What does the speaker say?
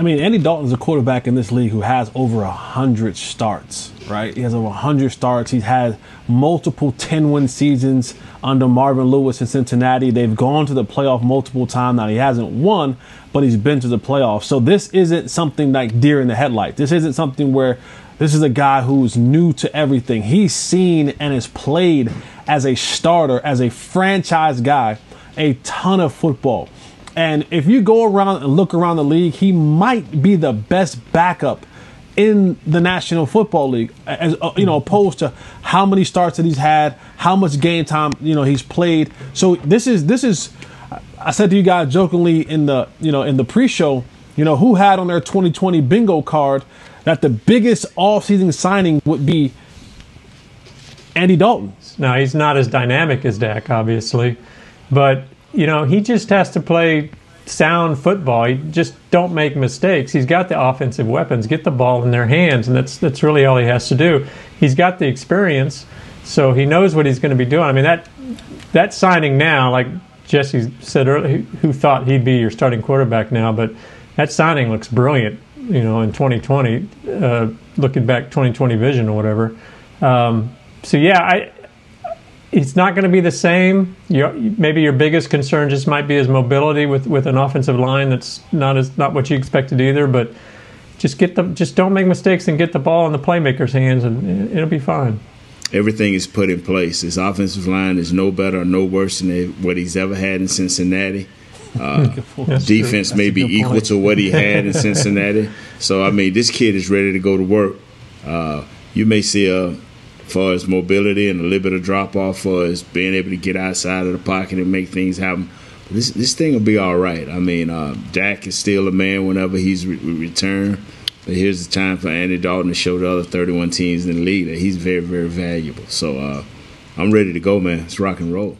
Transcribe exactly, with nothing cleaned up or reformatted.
I mean, Andy Dalton's a quarterback in this league who has over one hundred starts, right? He has over one hundred starts. He's had multiple ten-win seasons under Marvin Lewis in Cincinnati. They've gone to the playoff multiple times. Now, he hasn't won, but he's been to the playoffs. So this isn't something like deer in the headlights. This isn't something where this is a guy who's new to everything. He's seen and has played as a starter, as a franchise guy, a ton of football. And if you go around and look around the league, he might be the best backup in the National Football League, as you know, opposed to how many starts that he's had, how much game time, you know, he's played. So this is this is I said to you guys jokingly in the, you know, in the pre-show, you know, who had on their twenty twenty bingo card that the biggest offseason signing would be Andy Dalton. Now, he's not as dynamic as Dak, obviously, but you know, he just has to play sound football. He just don't make mistakes. He's got the offensive weapons. Get the ball in their hands, and that's that's really all he has to do. He's got the experience, so he knows what he's going to be doing. I mean, that that signing now, like Jesse said earlier, who thought he'd be your starting quarterback now, but that signing looks brilliant, you know, in twenty twenty, uh, looking back twenty twenty vision or whatever. Um, so, yeah, I... It's not going to be the same. Your, maybe your biggest concern just might be his mobility with, with an offensive line that's not as not what you expected either. But just get the just don't make mistakes and get the ball in the playmaker's hands, and it'll be fine. Everything is put in place. His offensive line is no better or no worse than what he's ever had in Cincinnati. Uh, defense may be equal point. to what he had in Cincinnati. So I mean, this kid is ready to go to work. Uh, you may see a. for his mobility and a little bit of drop-off for his being able to get outside of the pocket and make things happen. This this thing will be all right. I mean, uh, Dak is still a man whenever he's re returned. But here's the time for Andy Dalton to show the other thirty-one teams in the league that he's very, very valuable. So uh, I'm ready to go, man. It's rock and roll.